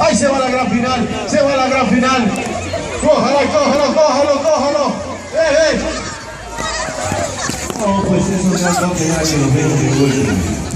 Ahí se va la gran final, se va la gran final. Cójalo, cójalo, cójalo, cójalo. No, pues eso es lo que hay que lo veo.